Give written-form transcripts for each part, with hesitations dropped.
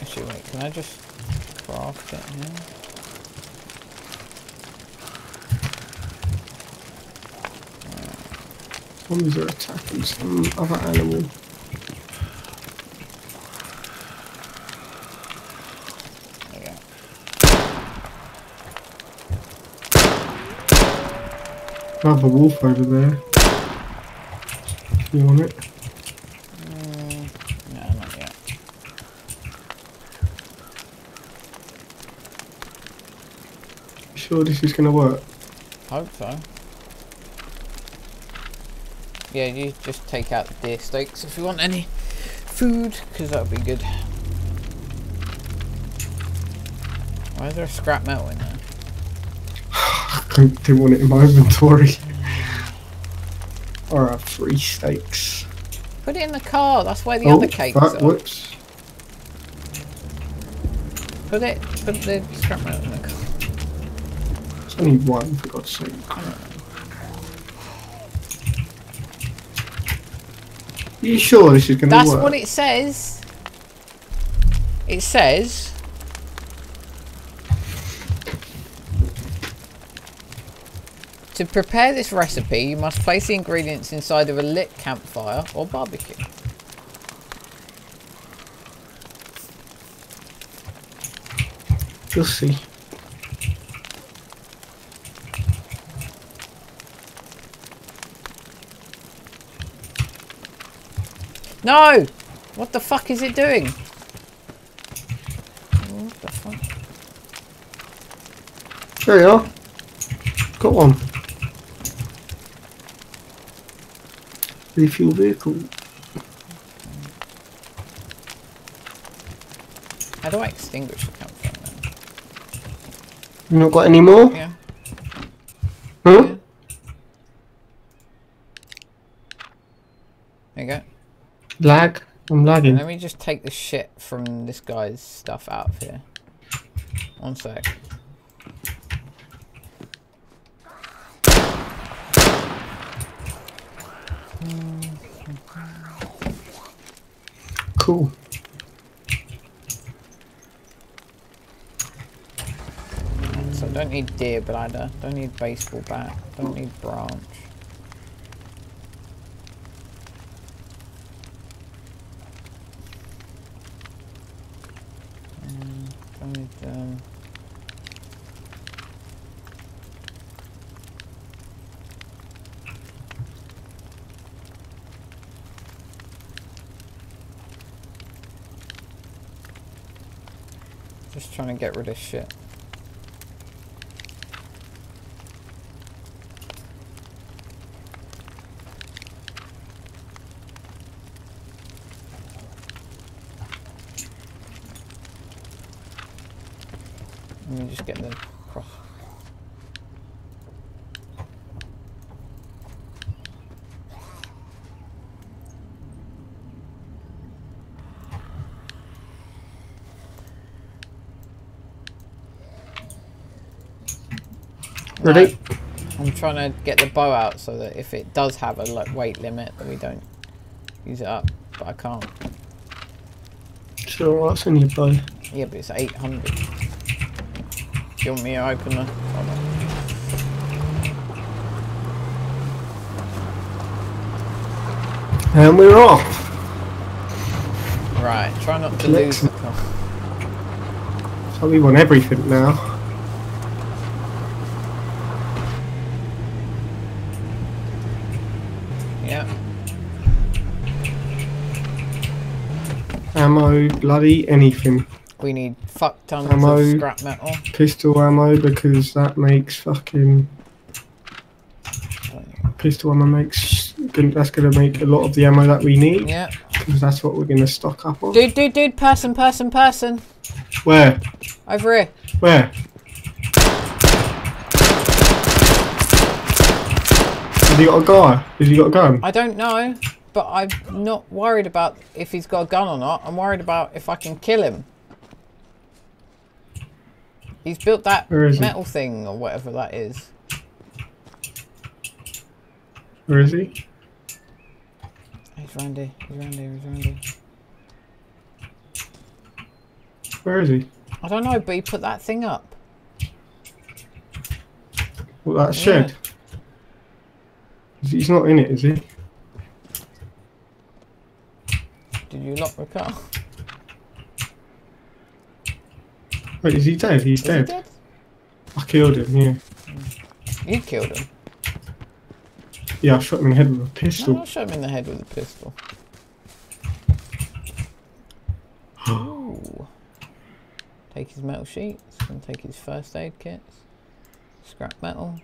Actually, wait, can I just craft it here? Ones are attacking some other animal. There we go. I have a wolf over there. You want it? No, not yet. You sure this is gonna work? Hope so. Yeah, you just take out the deer steaks if you want any food, because that would be good. Why is there a scrap metal in there? I don't want it in my inventory. Alright, 3 steaks. Put it in the car, that's where the other cakes are. Whoops. Put the scrap metal in the car. There's only one, for God's sake. Are you sure this is going to work? That's what it says. It says. To prepare this recipe, you must place the ingredients inside of a lit campfire or barbecue. You'll see. No! What the fuck is it doing? What the fuck? There you are. Got one. Refuel vehicle. How do I extinguish the campfire then? You not got any more? Yeah. Huh? Yeah. There you go. Lag? I'm lagging. Let me just take the shit from this guy's stuff out of here. One sec. Cool. So I don't need deer bladder, don't need baseball bat, don't need branch. Just trying to get rid of shit. Let me just get the cross. Ready? I'm trying to get the bow out so that if it does have a weight limit, that we don't use it up. But I can't. Sure, what's in your bow? Yeah, but it's 800. Do you want me to open the... And we're off. Right, try not to lose the car. So we want everything now. Ammo, bloody anything. We need fuck tons of scrap metal. Pistol ammo, because that makes fucking... Pistol ammo makes... That's going to make a lot of the ammo that we need. Yeah. Because that's what we're going to stock up on. Dude, dude, dude, person. Where? Over here. Where? Has he got a gun? I don't know. But I'm not worried about if he's got a gun or not. I'm worried about if I can kill him. He's built that metal thing or whatever that is. Where is he? He's around there. Where is he? I don't know, but he put that thing up. Well, that shed? Yeah. He's not in it, is he? Did you lock the car? Wait, is he dead? He's dead. He dead? I killed him, yeah. You killed him? Yeah, I shot him in the head with a pistol. No, I shot him in the head with a pistol. Ooh. Take his metal sheets and take his first aid kits. Scrap metal.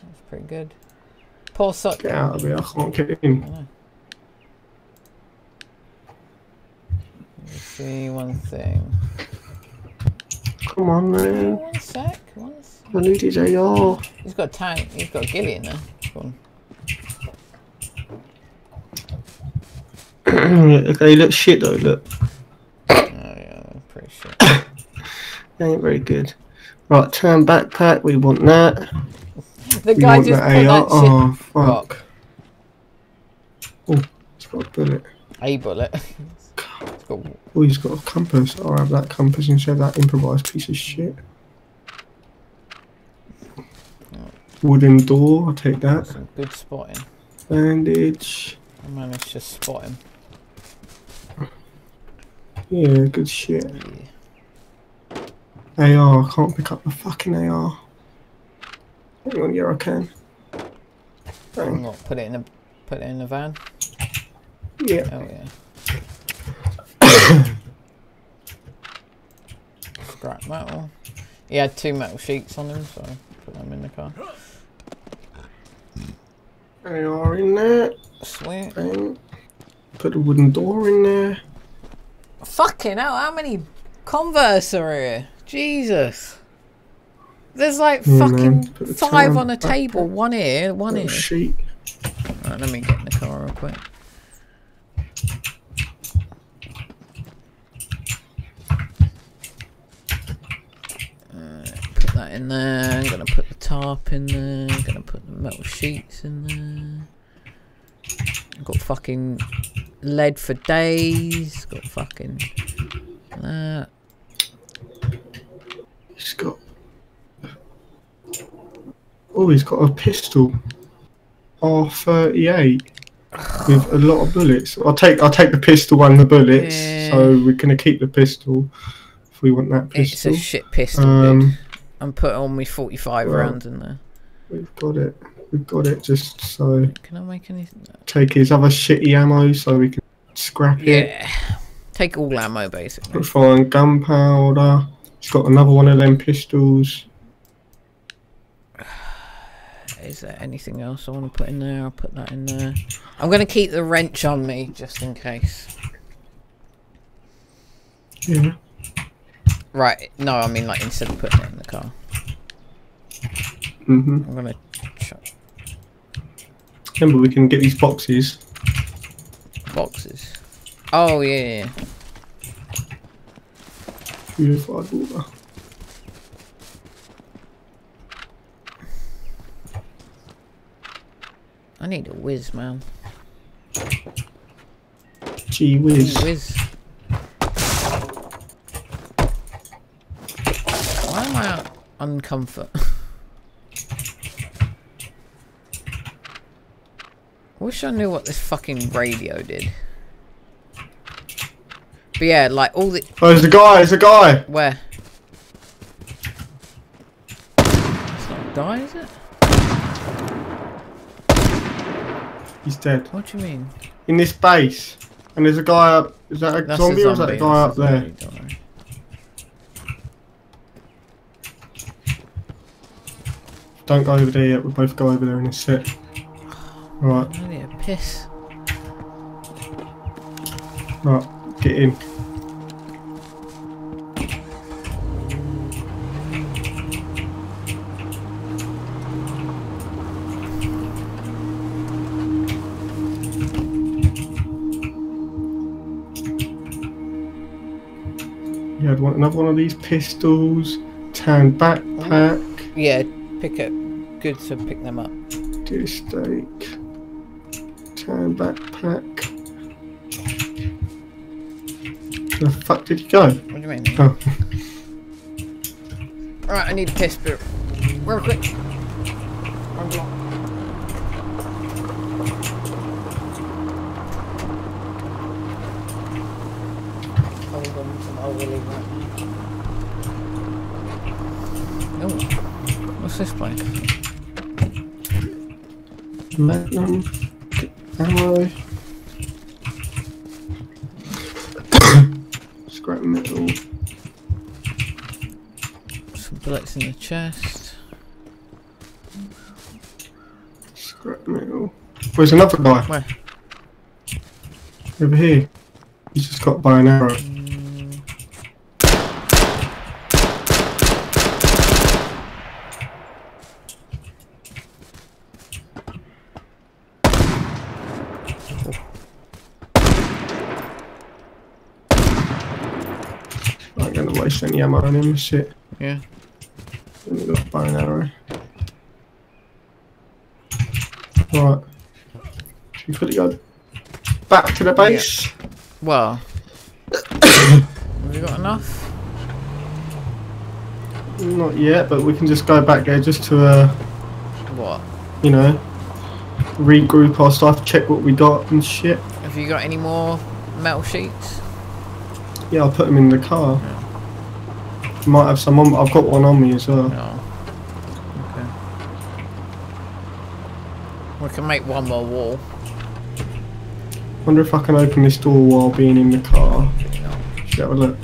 That's pretty good. Poor suck. Get out of it, I can't get in. Let's see one thing. Come on, man. One sec. I need DJR. He's got a tank. He's got a ghillie in there. Come on. They look shit though, look. Oh yeah, pretty shit. They ain't very good. Right, turn backpack. We want that. The guy just put that shit. Oh, fuck. Oh, it's got a bullet. A bullet. Oh, he's got a compass. I'll have that compass instead of that improvised piece of shit. Wooden door, I'll take that. Some good spotting. Bandage. I managed to spot him. Yeah, good shit. Yeah. AR, I can't pick up the fucking AR. Hang on, yeah, I can. Bang. What, put it in the van? Yeah. Oh yeah. Scrap metal. He had two metal sheets on him, so I put them in the car. They are in there. Sweet. Bang. Put a wooden door in there. Fucking hell, how many Converse are here? Jesus. There's like fucking five on a table. One here, one here. Sheet. Alright, let me get in the car real quick. That in there, I'm gonna put the tarp in there, I'm gonna put the metal sheets in there. I've got fucking lead for days, got fucking that. He's got. Oh, he's got a pistol. R38 with a lot of bullets. I'll take the pistol and the bullets, yeah. So we're gonna keep the pistol if we want that pistol. It's a shit pistol, dude. And put on me 45 rounds in there. We've got it. Just so. Can I make anything? Take his other shitty ammo so we can scrap it. Yeah. Take all ammo basically. Fine gunpowder. He's got another one of them pistols. Is there anything else I want to put in there? I'll put that in there. I'm going to keep the wrench on me just in case. Yeah. Right, no, I mean, like, instead of putting it in the car. I'm gonna... Remember, we can get these boxes. Boxes? Oh, yeah, yeah. Purified water. I need a whiz, man. Gee whiz. Gee whiz. Uncomfort. Wish I knew what this fucking radio did. But yeah, like all the. Oh, there's a guy. Where? It's not a guy, is it? He's dead. What do you mean? In this base, and there's a guy up. Is that a zombie or is that a guy up there? Don't go over there yet, we'll both go over there in a sec. Right. I need a piss. Right, get in. You had another one of these pistols, tan backpack. Yeah. Good to pick them up. Do steak. Turn back, pack. Where the fuck did you go? What do you mean? Oh. Alright, I need a test boot. Real quick. One block. Hold on, some overly right. Oh, what's this place? Magnum. Ammo. Scrap metal. Some bullets in the chest. Scrap metal. Where's another guy? Where? Over here. He's just got by an arrow. Any ammo on him and shit. Yeah. Let me go buy an arrow. Right. Should we quickly go back to the base? Yeah. Well. Have you got enough? Not yet, but we can just go back there just to what? You know, regroup our stuff, check what we got and shit. Have you got any more metal sheets? Yeah, I'll put them in the car. Yeah. Might have some on. I've got one on me as well. Oh. Okay. We can make one more wall. Wonder if I can open this door while being in the car. Should we have a look?